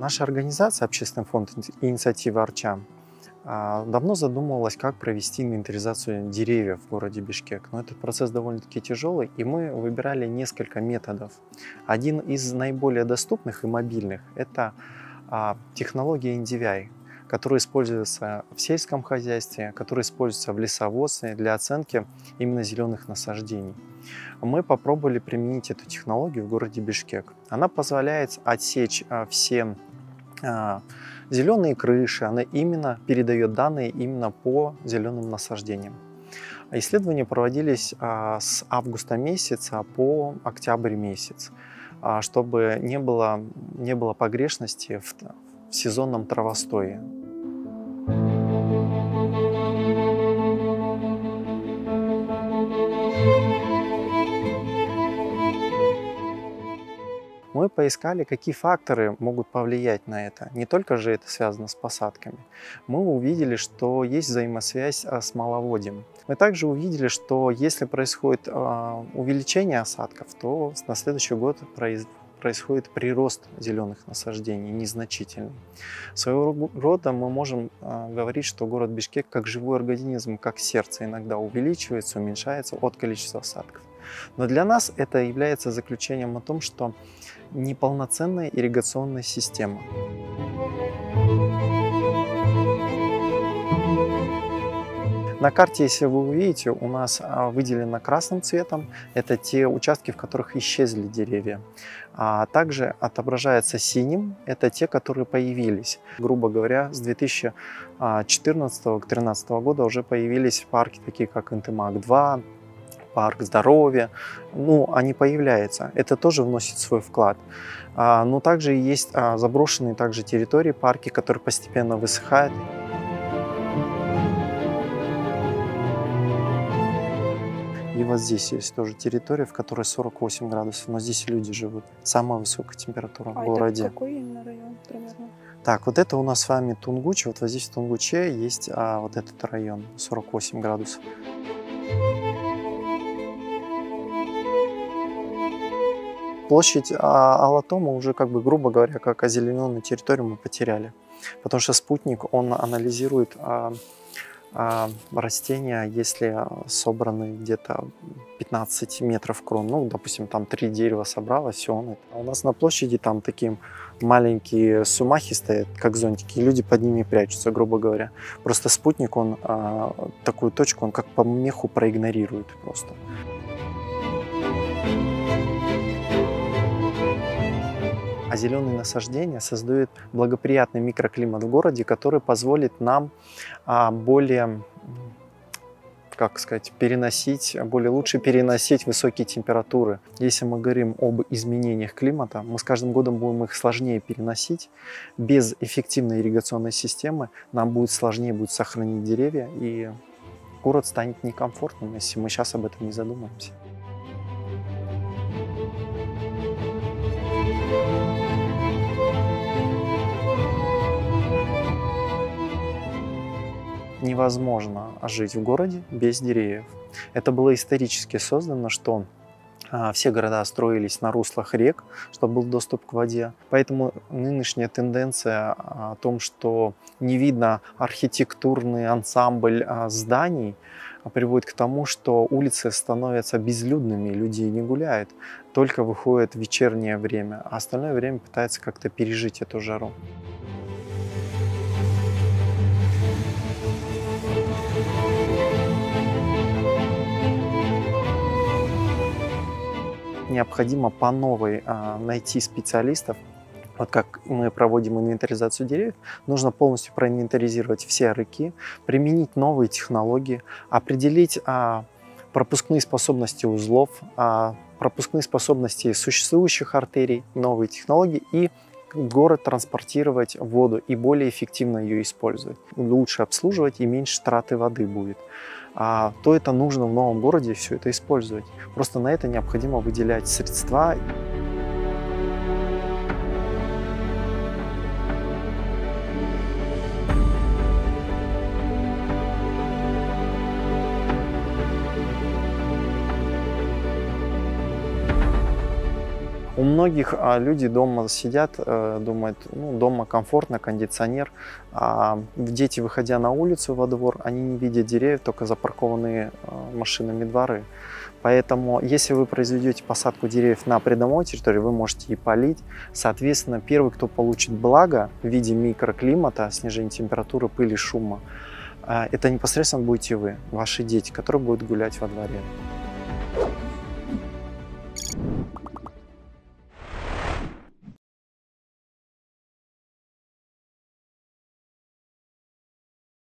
Наша организация «Общественный фонд «Инициатива Арча» давно задумывалась, как провести инвентаризацию деревьев в городе Бишкек. Но этот процесс довольно-таки тяжелый, и мы выбирали несколько методов. Один из наиболее доступных и мобильных – это технология NDVI, которая используется в сельском хозяйстве, которая используется в лесоводстве для оценки именно зеленых насаждений. Мы попробовали применить эту технологию в городе Бишкек. Она позволяет отсечь все зеленые крыши, она именно передает данные именно по зеленым насаждениям. Исследования проводились с августа месяца по октябрь месяц, чтобы не было погрешности в сезонном травостое. Мы поискали, какие факторы могут повлиять на это. Не только же это связано с посадками. Мы увидели, что есть взаимосвязь с маловодием. Мы также увидели, что если происходит увеличение осадков, то на следующий год происходит прирост зеленых насаждений, незначительный. Своего рода мы можем говорить, что город Бишкек как живой организм, как сердце, иногда увеличивается, уменьшается от количества осадков. Но для нас это является заключением о том, что неполноценная ирригационная система. На карте, если вы увидите, у нас выделено красным цветом, это те участки, в которых исчезли деревья. А также отображается синим, это те, которые появились. Грубо говоря, с 2014 к 2013 года уже появились парки, такие как Интемак-2, парк здоровья, они появляются, это тоже вносит свой вклад. Но также есть заброшенные также территории, парки, которые постепенно высыхают. И вот здесь есть тоже территория, в которой 48 градусов, но здесь люди живут. Самая высокая температура в городе. Это какой именно район примерно? Так, вот это у нас с вами Тунгуч, вот здесь в Тунгуче есть вот этот район, 48 градусов. Площадь Ала-Тоо мы уже, грубо говоря, как озелененную территорию мы потеряли, потому что спутник, он анализирует растения, если собраны где-то 15 метров крон. Допустим, там 3 дерева собралось, все он. А у нас на площади там такие маленькие сумахи стоят, как зонтики, и люди под ними прячутся, грубо говоря. Просто спутник, он такую точку, он как по меху проигнорирует просто. А зеленые насаждения создают благоприятный микроклимат в городе, который позволит нам более, лучше переносить высокие температуры. Если мы говорим об изменениях климата, мы с каждым годом будем их сложнее переносить. Без эффективной ирригационной системы нам будет сложнее сохранить деревья, и город станет некомфортным, если мы сейчас об этом не задумаемся. Невозможно жить в городе без деревьев. Это было исторически создано, что все города строились на руслах рек, чтобы был доступ к воде. Поэтому нынешняя тенденция о том, что не видно архитектурный ансамбль зданий, приводит к тому, что улицы становятся безлюдными, люди не гуляют, только выходит вечернее время, а остальное время пытаются как-то пережить эту жару. Необходимо по новой найти специалистов. Вот как мы проводим инвентаризацию деревьев, нужно полностью проинвентаризировать все рыки, применить новые технологии, определить пропускные способности узлов, пропускные способности существующих артерий, новые технологии, и город транспортировать воду и более эффективно ее использовать. Лучше обслуживать и меньше траты воды будет. То это нужно в новом городе все это использовать. Просто на это необходимо выделять средства. У многих люди дома сидят, думают, ну, дома комфортно, кондиционер. А дети, выходя на улицу, во двор, они не видят деревьев, только запаркованные машинами дворы. Поэтому, если вы произведете посадку деревьев на придомовой территории, вы можете и полить. Соответственно, первый, кто получит благо в виде микроклимата, снижения температуры, пыли, шума, это непосредственно будете вы, ваши дети, которые будут гулять во дворе.